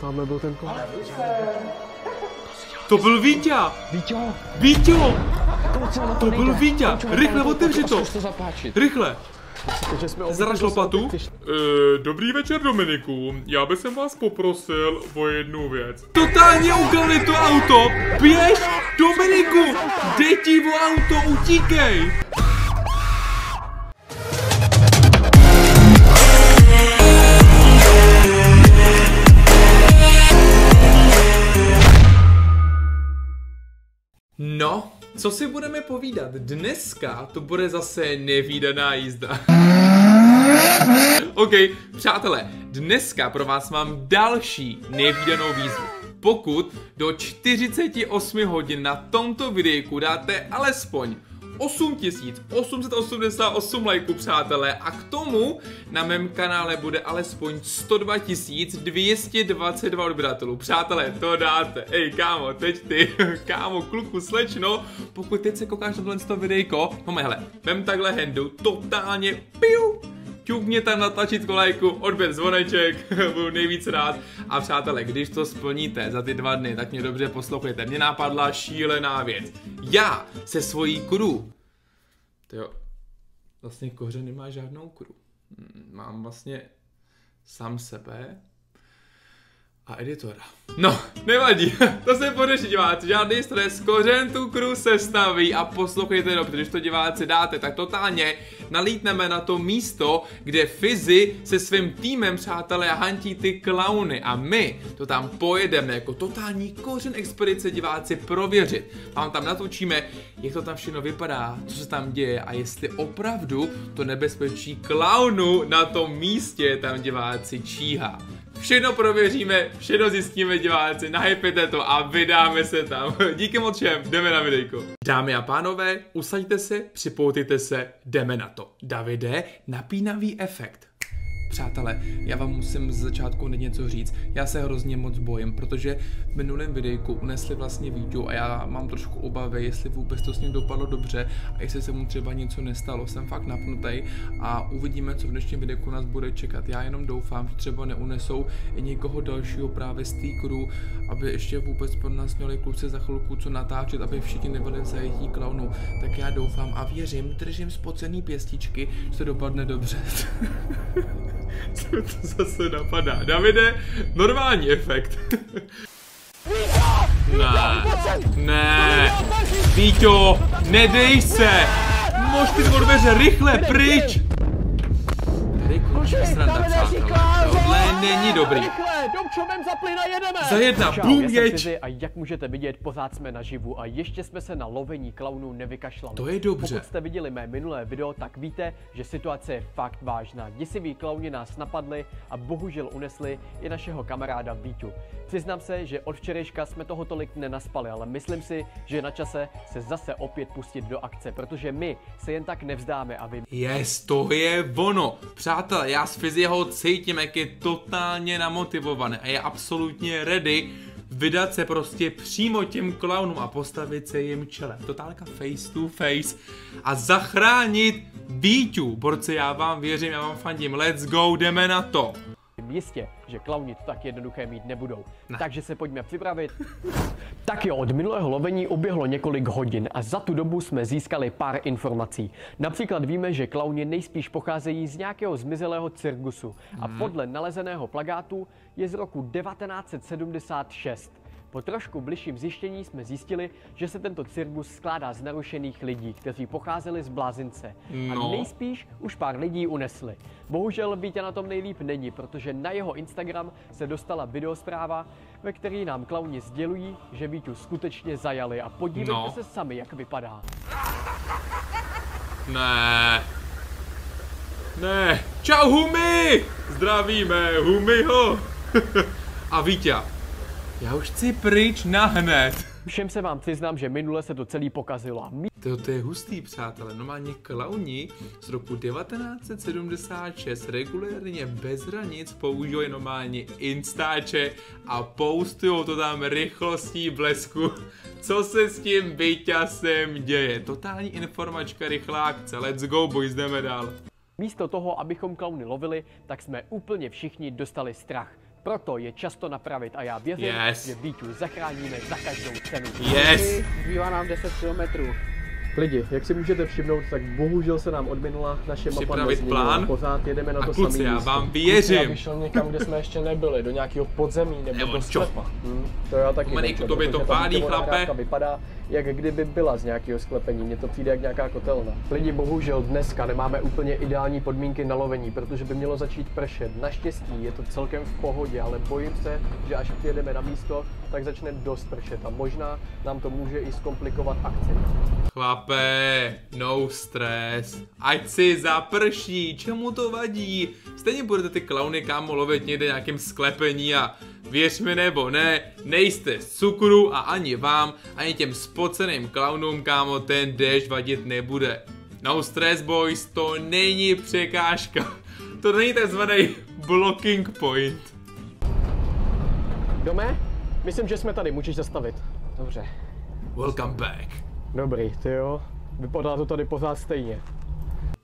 Tamhle byl ten kola. To byl Víťa! Víťo! Víťo! To byl Víťa! Rychle, otevři to! Rychle! Zraž lopatu. Dobrý večer, Dominiku. Já bych vás poprosil o jednu věc. Totálně ukradli to auto! Běž! Dominiku! Dej ti o auto, utíkej! No, co si budeme povídat? Dneska to bude zase nevídaná jízda. OK, přátelé, dneska pro vás mám další nevídanou výzvu. Pokud do 48 hodin na tomto videjku dáte alespoň 8888 lajků, přátelé, a k tomu na mém kanále bude alespoň 102 222 odběratelů. Přátelé, to dáte. Ej, kámo, teď ty, kámo, kluku, slečno, pokud teď se koukáš na tohle videjko, no hele, vem takhle handu, totálně piu, ťukně tam na tlačítko lajku, odběr, zvoneček, budu nejvíc rád. A přátelé, když to splníte za ty 2 dny, tak mě dobře poslouchejte. Mě napadla šílená věc. Já se svojí kru... Tyjo, vlastně koře nemá žádnou kru. Mám vlastně sám sebe a editora. No, nevadí, to se pořeší, diváci, žádný stres, kořen tu kru se staví a poslouchejte dobře, když to, diváci, dáte, tak totálně nalítneme na to místo, kde Fizi se svým týmem, přátelé, hantí ty klauny a my to tam pojedeme jako totální kořen expedice, diváci, prověřit. Vám tam natočíme, jak to tam všechno vypadá, co se tam děje a jestli opravdu to nebezpečí klaunu na tom místě tam, diváci, číhá. Všechno prověříme, všechno zjistíme, diváci, nahypěte to a vydáme se tam. Díky moc všem, jdeme na videjko. Dámy a pánové, usaďte se, připoutejte se, jdeme na to. Davide, napínavý efekt. Přátelé, já vám musím z začátku něco říct, já se hrozně moc bojím, protože v minulém videjku unesli vlastně video a já mám trošku obavy, jestli vůbec to s ním dopadlo dobře a jestli se mu třeba něco nestalo, jsem fakt napnutý a uvidíme, co v dnešním videjku nás bude čekat. Já jenom doufám, že třeba neunesou i někoho dalšího právě z té crew, aby ještě vůbec pro nás měli kluci za chvilku co natáčet, aby všichni nebyli v zajetí klaunu. Tak já doufám a věřím, držím spocený pěstičky, že to dopadne dobře. Co to zase napadá? Davide, normální efekt. Ne, ne, Víťo, nedej se! Mož ty odbeře, rychle, pryč! Tady končí sranda, přátelé, tohle není dobrý. Za 1, bum, jeď! A jak můžete vidět, pořád jsme naživu a ještě jsme se na lovení klaunů nevykašlali. To je dobře. Pokud jste viděli mé minulé video, tak víte, že situace je fakt vážná. Děsiví klauni nás napadli a bohužel unesli i našeho kamaráda Víťu. Přiznám se, že od včerejška jsme toho tolik nenaspali, ale myslím si, že je na čase se zase opět pustit do akce, protože my se jen tak nevzdáme a vy... Yes, to je ono! Přátelé, já s FIZIHO cítím, jak je totálně namotivovaný a je absolutně ready vydat se prostě přímo těm klaunům a postavit se jim čelem. Totálka face to face a zachránit Víťu. Borci, já vám věřím, já vám fandím. Let's go, jdeme na to. Jistě, že klauni to tak jednoduché mít nebudou. Ne. Takže se pojďme připravit. Tak jo, od minulého lovení uběhlo několik hodin a za tu dobu jsme získali pár informací. Například víme, že klauni nejspíš pocházejí z nějakého zmizelého cirkusu a podle nalezeného plakátu je z roku 1976. Po trošku bližším zjištění jsme zjistili, že se tento cirkus skládá z narušených lidí, kteří pocházeli z blázince. No. A nejspíš už pár lidí unesli. Bohužel Víťa na tom nejlíp není, protože na jeho Instagram se dostala videospráva, ve které nám klauni sdělují, že Víťu skutečně zajali. A podívejte se sami, jak vypadá. Ne. Ne. Čau, Humi! Zdravíme Humiho! A Víťa. Já už chci pryč nahned. Všem se vám přiznám, že minule se to celý pokazilo. To je hustý, přátelé, normálně klauni z roku 1976 regulérně bez hranic používají normálně Instače a postují to tam rychlostí blesku. Co se s tím Víťasem děje? Totální informačka, rychlá akce, let's go, boys, jdeme dál. Místo toho, abychom klauny lovili, tak jsme úplně všichni dostali strach. Proto je často napravit a já věřím, že Víťu zachráníme za každou cenu. Zbývá nám 10 kilometrů. Lidi, jak si můžete všimnout, tak bohužel se nám odminula naše mapa nezměnila. Pořád jedeme na to samé místo. Já vám věřím. Já bych šel někam, kde jsme ještě nebyli, do nějakého podzemí nebo do sklepa. To já taky nečo, protože to pálí, chlape. Vypadá, jak kdyby byla z nějakého sklepení, mně to přijde jak nějaká kotelna. Lidi, bohužel dneska nemáme úplně ideální podmínky na lovení, protože by mělo začít pršet. Naštěstí je to celkem v pohodě, ale bojím se, že až přijedeme na místo, tak začne dost pršet a možná nám to může i zkomplikovat akci. Chlape, no stres, ať si zaprší, čemu to vadí? Stejně budete ty klauny, kámo, lovit někde nějakým sklepení a věř mi nebo ne, nejste z cukru a ani vám, ani těm spoceným klaunům, kámo, ten déšť vadit nebude. No stress boys, to není překážka, to není takzvaný blocking point. Dome, myslím, že jsme tady, můžeš zastavit. Dobře. Welcome back. Dobrý, ty jo, vypadá to tady pořád stejně.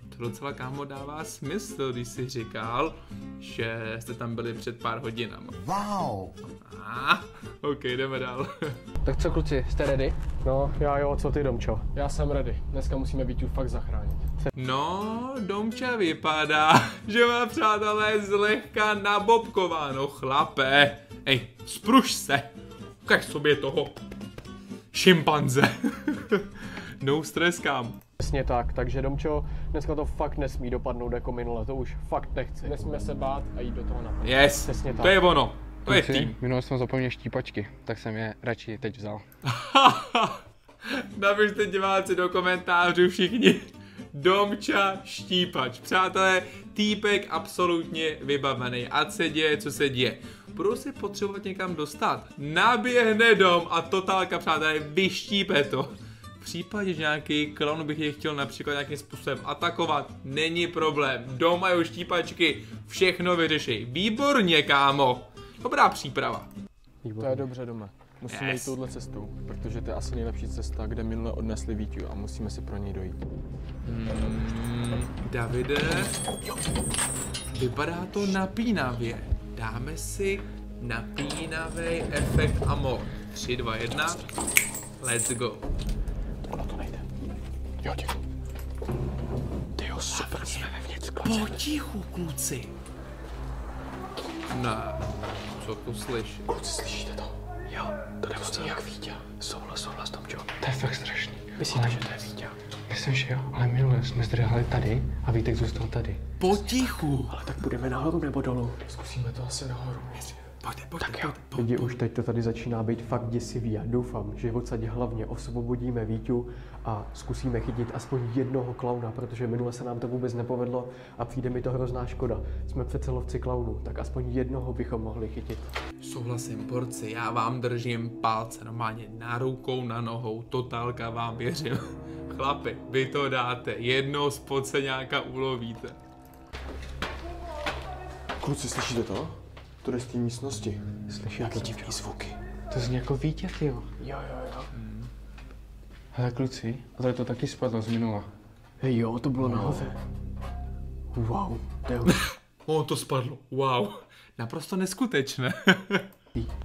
To docela, kámo, dává smysl, když jsi říkal, že jste tam byli před pár hodinama. Wow! OK, jdeme dál. Tak co, kluci, jste ready? No, já jo, co ty, Domčo? Já jsem ready, dneska musíme Víťu fakt zachránit. No, Domča vypadá, že má, přátelé, zlehka nabobkováno, chlape. Ej, spruž se, ukaž sobě toho šimpanze. No stres, kámo. Přesně tak, takže Domčo, dneska to fakt nesmí dopadnout jako minule, to už fakt nechci. Nesmíme se bát a jít do toho naplnit. Přesně tak. To je ono, to je tým. Minule jsme zapomněli štípačky, tak jsem je radši teď vzal. Napište, diváci, do komentářů všichni. Domča štípač, přátelé, týpek absolutně vybavený. Ať se děje, co se děje. Budou se potřebovat někam dostat. Naběhne dom a totálka, přátelé, vyštípe to. V případě, že nějaký klaun bych je chtěl například nějakým způsobem atakovat, není problém. Doma je štípačky, všechno vyřeší. Výborně, kámo. Dobrá příprava. Výborně. To je dobře, Doma. Musíme jít touhle cestou, protože to je asi nejlepší cesta, kde minule odnesli Víťu a musíme si pro něj dojít. Davide, vypadá to napínavě. Dáme si napínavý efekt amor. 3, 2, 1, let's go. Ono to nejde. Jo, děkuji. Tyjo, super, jsme vevnitř, kluci. Potichu, kluci. Ne, co tu slyšíš? Kluci, slyšíte to? Jo, to jde vlastně jak Víťa. Souhlas, Domčo. To je fakt strašný. Myslíte, že to je Víťa? Myslím, že jo, ale minule jsme zdrhali tady a Vítek zůstal tady. Potichu. Ale tak půjdeme nahoru nebo dolů? Zkusíme to asi nahoru. Pojďte. Lidi, už teď to tady začíná být fakt děsivý a doufám, že odsaď hlavně osvobodíme Víťu a zkusíme chytit aspoň jednoho klauna, protože minule se nám to vůbec nepovedlo a přijde mi to hrozná škoda. Jsme přece lovci klaunů, tak aspoň jednoho bychom mohli chytit. Souhlasím, porci, já vám držím palce normálně na rukou, na nohou, totálka, vám věřím. Chlapi, vy to dáte, jednoho spoceňáka ulovíte. Kluci, slyšíte to? To jde z té místnosti. Slyšíte jaké divné zvuky. To zní jako Vítě, tyjo. Jo. Hele, kluci, a tady to taky spadlo z minula. Hej, jo, to bylo nahoře. Wow, to je on to spadlo, wow. Naprosto neskutečné.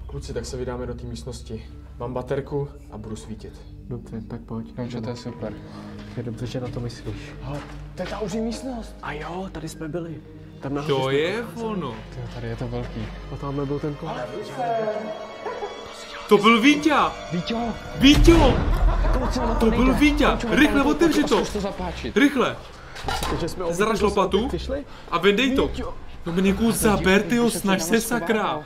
Kluci, tak se vydáme do té místnosti. Mám baterku a budu svítit. Dobře, tak pojď. Domčo, to je super. Je dobře, že na to myslíš. Hele, to je ta uží místnost. A jo, tady jsme byli. To je ono. Tyjo, tady je to velký. A tamhle byl ten klon. To byl Víťa! Víťo! To byl Víťa! Rychle otevři to! Rychle! Zaraž lopatu a vyndej to! Dominiku, zaber, tyjo, snaž se, sakra!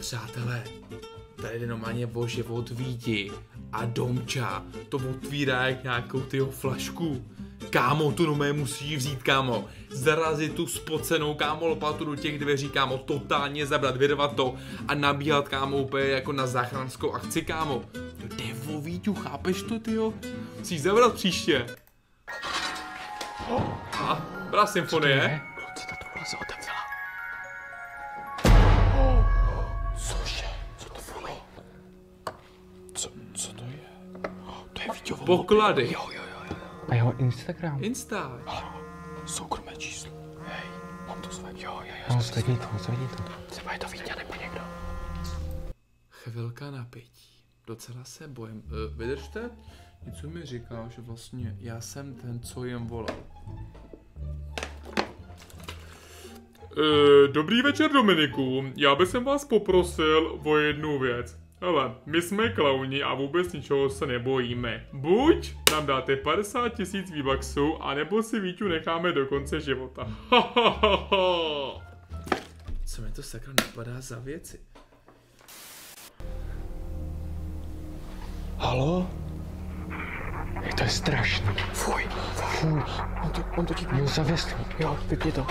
Přátelé, tady jde normálně o život Víti a Domča to otvírá jak nějakou tyho flašku. Kámo, tu nomé musí vzít, kámo. Zarazit tu spocenou, kámo, lopatu do těch dveří, kámo, totálně zabrat, vyrvat to a nabíhat, kámo, úplně jako na záchranskou akci, kámo. To jde o Víťu, chápeš to, tyjo? Musíš zabrat příště. A byla symfonie. Co ta tohle se otevřela? Cože? Co to bylo? Co to je? To je Víťovo. Poklady. A jeho Instagram. Insta. Soukromé číslo. Hej, mám to své. Jo. Moc vidí to. Třeba je to Víťa nebo někdo. Chvilka napětí. Docela se bojím. Vydržte? Něco mi říká, že vlastně já jsem ten, co jim volal. Dobrý večer, Dominiku. Já bych vás poprosil o jednu věc. Hele, my jsme klauni a vůbec ničeho se nebojíme. Buď nám dáte 50 000 V-Bucksů, anebo si Víťu necháme do konce života. Co mi to sakra napadá za věci? Halo? Je to strašný. Fuj, fuj. On to ti měl zavěslý. Jo, vypni to.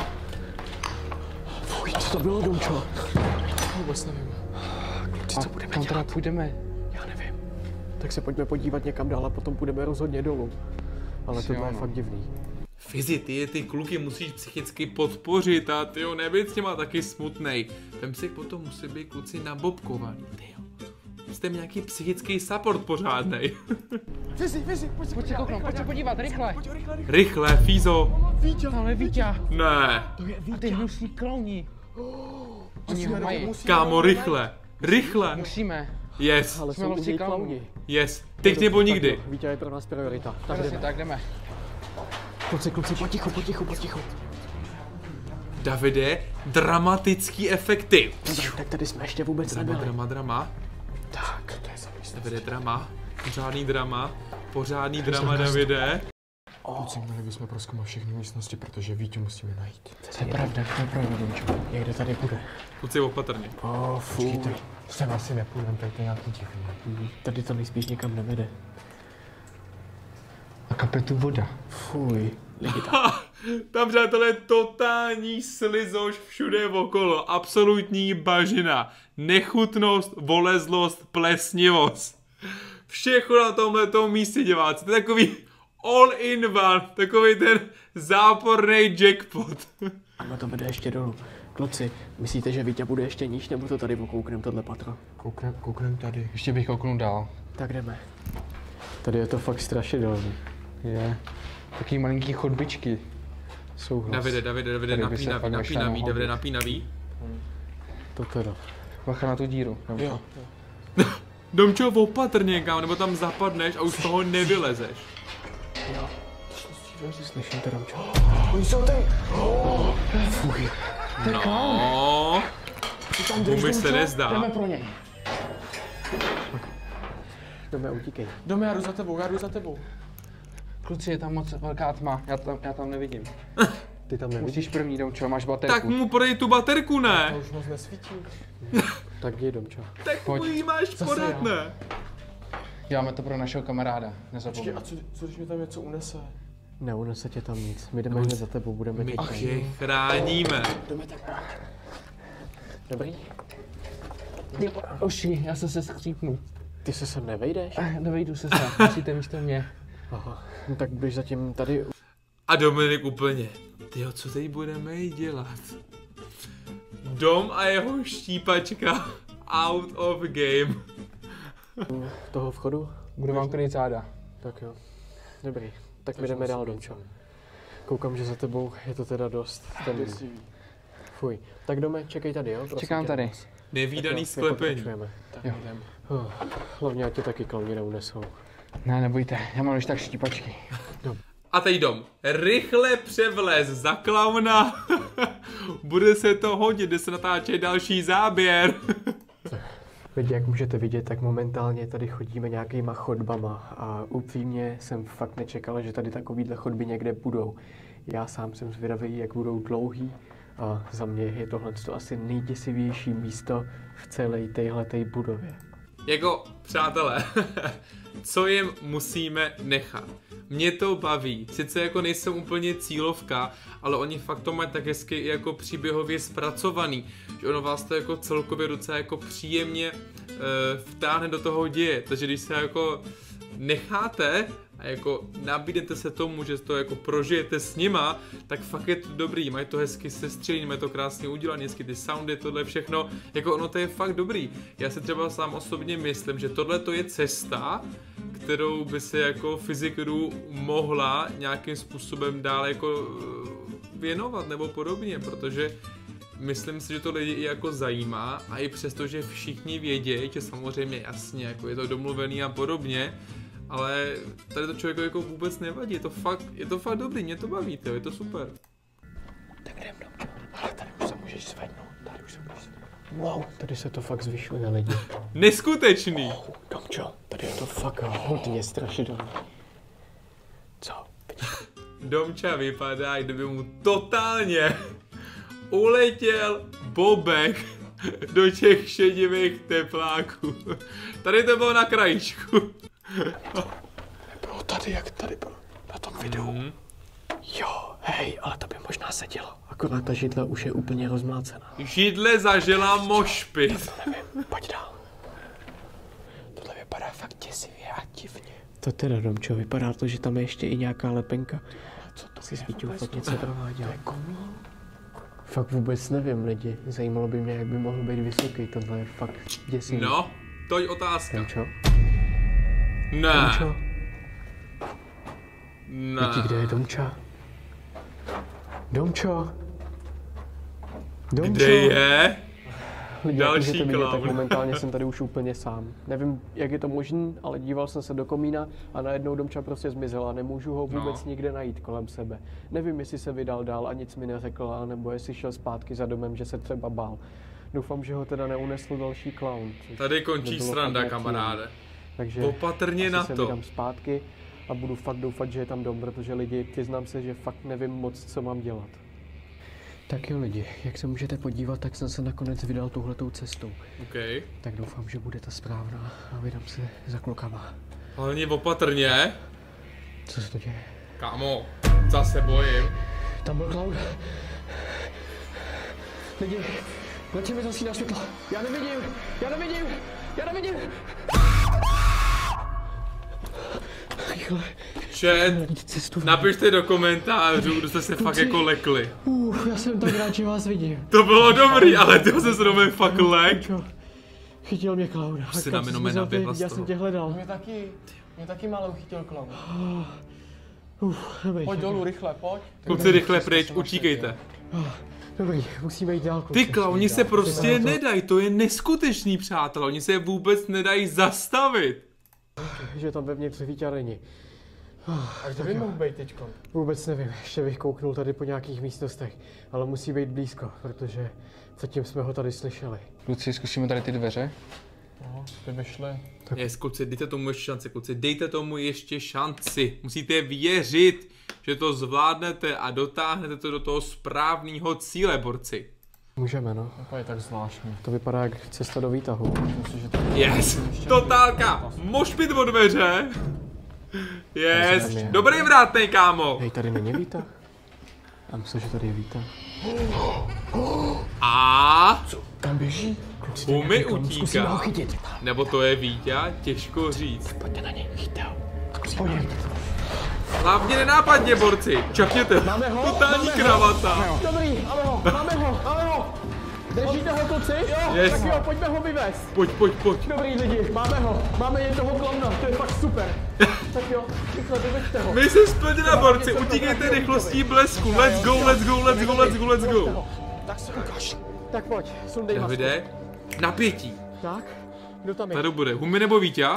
Fuj, co to bylo, domčo? Vůbec nevím. Kluci, co budeme dělat? Kam teda půjdeme? Já nevím. Tak se pojďme podívat někam dál a potom půjdeme rozhodně dolů. Ale tohle je fakt divný. Fizi, ty kluky musíš psychicky podpořit a tyjo, nebyt s těma taky smutnej. Vem si potom musí být kluci nabobkovaný, tyjo. Jste nějaký psychický support pořádnej. Fizi, pojď se podívat, rychle, Fízo. Víťa, tam je Víťa. Ne. To je Víťa. A ty hnusní klauni. Oni ho mají. Kámo, rychle. Musíme. Yes. Ale jsou hnusní klauni. Yes, teď nebo nikdy. Víťa je pro nás priorita. Tak jdeme. Kluci, potichu. Davide, dramatický efekty. Tak tady jsme ještě vůbec nebyli. Drama. Tak, to je zaměstnanec. Davide, drama. Pořádný drama, Davide. Kluci, měli bychom prozkoumat všechny místnosti, protože Víťu musíme najít. To je pravda, Domčo. Někde tady bude. Kluci, opatrně. Počkejte, sem asi nepůjdeme, tady to je nějaký divný. Tady to nejspíš někam nevede. A kape tu voda. Fuj. Tam, přátelé, je totální slizoš všude okolo, absolutní bažina, nechutnost, volezlost, plesnivost. Všechno na tomhletom místě, diváci, to je takový all in one, takový ten záporný jackpot. Ano, to vede ještě dolů. Kluci, myslíte, že Víťa bude ještě níž, nebo to tady okouknem, tohle patro? Kouknem tady, ještě bych kouknul dál. Tak jdeme. Tady je to fakt strašidelný. Je. Taký malinký chodbičky. Souhlas. Davide, napínavý, Davide, napínavý. Toto do. Bacha na tu díru. Jo. Domčo, opatrně, kam, nebo tam zapadneš a už z toho nevylezeš. Jo. Slyším to, Domčo. Oni jsou tady. Fuj. No. Vůbec se nezdá. Jdeme pro něj. Dome, utíkej. Dome, já jdu za tebou. Kluci, je tam moc velká tma, já tam nevidím. Ty tam nevidíš? Musíš první, Domčo, máš baterku. Tak mu podej tu baterku, ne? Já to už moc nesvítí. Tak jdi, Domčo. Tak mu ji máš podat, ne? Děláme to pro našeho kamaráda, nezapomeň. A co když mi tam něco unese? Neunese tě tam nic, my jdeme hned za tebou, budeme tě chránit. My je chráníme. Jdeme tak. Dobrý? Oši, já se skřípnu. Ty se sem nevejdeš? Nevejdu se sem, musíte místo mě. Aha, no tak běž zatím tady. A Dominik úplně. Tyjo, co teď budeme dělat? Dom a jeho štípačka. Out of game. Toho vchodu? Budu vám krýt záda. Tak jo. Dobrý, tak my jdeme dál, Domčo. Koukám, že za tebou je to teda dost. Fuj. Tak Dome, čekej tady, jo? Prosím, čekám tady. Nevídaný sklepení. Tak jdeme. Hlavně ať tě taky klauni neunesou. Ne, nebojte, já mám už tak štípačky. A teď Dom, rychle převlez za klauna. Bude se to hodit, kde se natáče další záběr. Lidi, jak můžete vidět, tak momentálně tady chodíme nějakýma chodbama a upřímně jsem fakt nečekal, že tady takovýhle chodby někde budou. Já sám jsem zvědavý, jak budou dlouhý a za mě je tohle asi nejděsivější místo v celé téhletej budově. Jako, přátelé, co jim musíme nechat? Mě to baví, sice jako nejsem úplně cílovka, ale oni fakt to mají tak hezky i jako příběhově zpracovaný, že ono vás to jako celkově docela jako příjemně vtáhne do toho děje, takže když se jako necháte a jako nabídnete se tomu, že to jako prožijete s nima, tak fakt je to dobrý, mají to hezky sestřelení, mají to krásně udělané, hezky ty soundy, tohle všechno, jako ono to je fakt dobrý. Já si třeba sám osobně myslím, že tohle to je cesta, kterou by se jako fyziku mohla nějakým způsobem dál jako věnovat nebo podobně, protože myslím si, že to lidi i jako zajímá a i přesto, že všichni vědějí, že samozřejmě jasně, jako je to domluvený a podobně, ale tady to člověku jako vůbec nevadí, je to fakt dobrý, mě to baví, tyjo, je to super. Tak jdem, domčo, ale tady už se můžeš zvednout, tady už se můžeš zvednout. Wow, tady se to fakt zvyšuje na lidi. Neskutečný! Oh, domčo, tady je to fakt hodně strašidelné. Co? Domča vypadá, kdyby mu totálně uletěl bobek do těch šedivých tepláků. Tady to bylo na krajičku. Nebylo tady, jak tady bylo na tom videu. Jo, hej, ale to by možná sedělo. Akorát ta židla už je úplně rozmlácená. Židle zažila mošpit. Nevím, pojď dál. Tohle vypadá fakt děsivě a divně. To teda, Domčo, vypadá to, že tam je ještě i nějaká lepenka. Co to si svítilo, fakt něco prováděl. Fakt vůbec nevím, lidi. Zajímalo by mě, jak by mohl být vysoký. Tohle je fakt děsivý. No, to je otázka. Domčo? Ne. Domčo? Ne. Víte, kde je Domča? Domčo? Domčo? Kde je? Další klaun. Tak momentálně jsem tady už úplně sám. Nevím, jak je to možné, ale díval jsem se do komína a najednou Domča prostě zmizela. Nemůžu ho vůbec nikde najít kolem sebe. Nevím, jestli se vydal dál a nic mi neřekl, nebo jestli šel zpátky za domem, že se třeba bál. Doufám, že ho teda neunesl další klaun. Tady končí sranda, kamaráde. Takže opatrně na to. Se vydám zpátky a budu fakt doufat, že je tam dom, protože lidi, přiznám se, že fakt nevím moc, co mám dělat. Tak jo lidi, jak se můžete podívat, tak jsem se nakonec vydal touhletou cestou. Okay. Tak doufám, že bude ta správná a vydám se za klukama. Hlavně opatrně. Co se to děje? Kámo, zase bojím. Tam byl klaun. Lidi, letě mi zasíná světla. Já nevidím. Chat, napište do komentářů, kdo jste se fakt jako lekli. Já jsem tak rád, že vás vidím. To bylo dobrý, ale ty se zrovna fakt lek. Chytil mě klaun. Já jsem tě hledal. Mě taky malou chytil klaun. Pojď dolů, rychle, pojď. Kluci, rychle pryč, utíkejte. Dobrý, musíme jít dál. Ty klauni se prostě nedají, to je neskutečný, přátel. Oni se vůbec nedají zastavit. Že tam vevnitř Víťa není. A kdo by mohl být teďko? Vůbec nevím, ještě bych kouknul tady po nějakých místnostech, ale musí být blízko, protože zatím jsme ho tady slyšeli. Kluci, zkusíme tady ty dveře? No, ty vyšly. Yes, kluci, dejte tomu ještě šanci, Musíte věřit, že to zvládnete a dotáhnete to do toho správného cíle, borci. Můžeme, no. To je tak zvláštní. To vypadá jak cesta do výtahu. Yes! Totálka! Mošpit od dveře! Yes! Dobrý vrátnej, kámo! Hej, tady není výtah. Já myslím, že tady je výtah. A? Co? Tam běží? Humi utíká. Nebo to je Víťa? Těžko říct. Pojďte na něj, chyťte ho. Hlavně nenápadně, borci! Čapněte! Totální kravata! Dobrý, máme ho! Držíte ho, kluci? Jo, tak jo, pojďme ho vyvést. Pojď. Dobrý lidi, máme jednoho klauna, to je fakt super. Tak jo, rychle, vyveďte ho. My se splnili, borci, utíkejte rychlostí blesku. Let's go. Tak se ukáž. Tak pojď, sundej masku. Davide, napětí. Tak, kdo tam je? Tady bude, Humi nebo Víťa?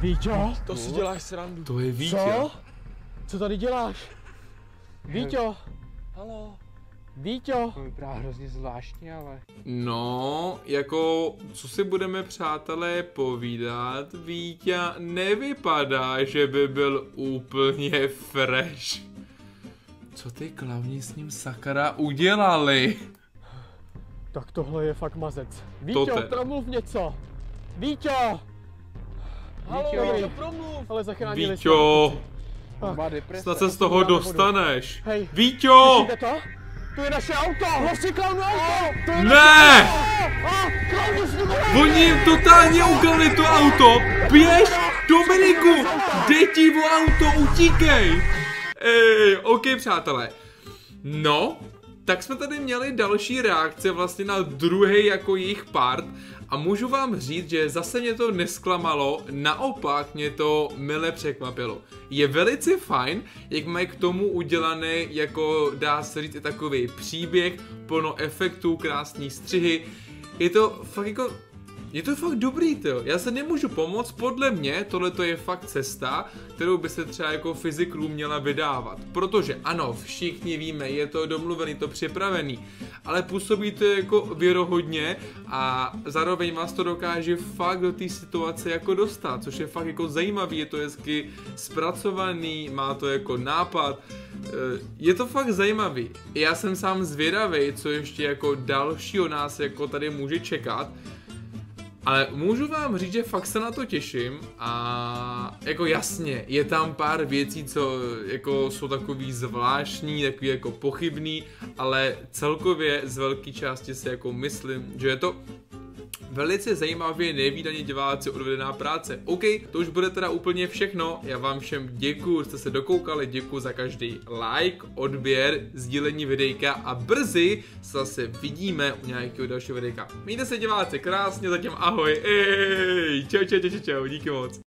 Víťo? To si děláš srandu. To je Víťa. Co? Co tady děláš? Víťo? Haló? Víťo? To vypadá hrozně zvláštně, ale... No, jako, co si budeme, přátelé, povídat, Víťa nevypadá, že by byl úplně fresh. Co ty klauni s ním sakra udělali? Tak tohle je fakt mazec. Víťo, promluv něco! Víťo! Haló, Víťo, promluv! Ale zachránili jsme ho. Snad se z toho dostaneš. Hej, Víťo! To je naše auto! Hlavně klaunu auto! To je ne! Oni jim totálně ukradli to auto! Běž! Dominiku! Dej ti o auto, utíkej! Ej, ok, přátelé. No, Tak jsme tady měli další reakce vlastně na druhý jako jejich part a můžu vám říct, že zase mě to nesklamalo, naopak mě to mile překvapilo. Je velice fajn, jak mají k tomu udělaný, jako dá se říct, i takový příběh, plno efektů, krásný střihy. Je to fakt jako... Je to fakt dobrý, tyjo. Já se nemůžu pomoct, podle mě tohle je fakt cesta, kterou by se třeba jako Physic Room měla vydávat. Protože ano, všichni víme, je to domluvený, to připravený, ale působí to jako věrohodně a zároveň vás to dokáže fakt do té situace jako dostat, což je fakt jako zajímavý, je to hezky zpracovaný, má to jako nápad, je to fakt zajímavý. Já jsem sám zvědavý, co ještě jako dalšího nás jako tady může čekat. Ale můžu vám říct, že fakt se na to těším a jako jasně, je tam pár věcí, co jako jsou takový zvláštní, takový jako pochybný, ale celkově z velké části si jako myslím, že je to velice zajímavě nevídaně diváci odvedená práce. OK, to už bude teda úplně všechno, já vám všem děkuju, že jste se dokoukali, děkuju za každý like, odběr, sdílení videjka a brzy se zase vidíme u nějakého dalšího videjka. Mějte se diváci krásně, zatím ahoj, čau, díky moc.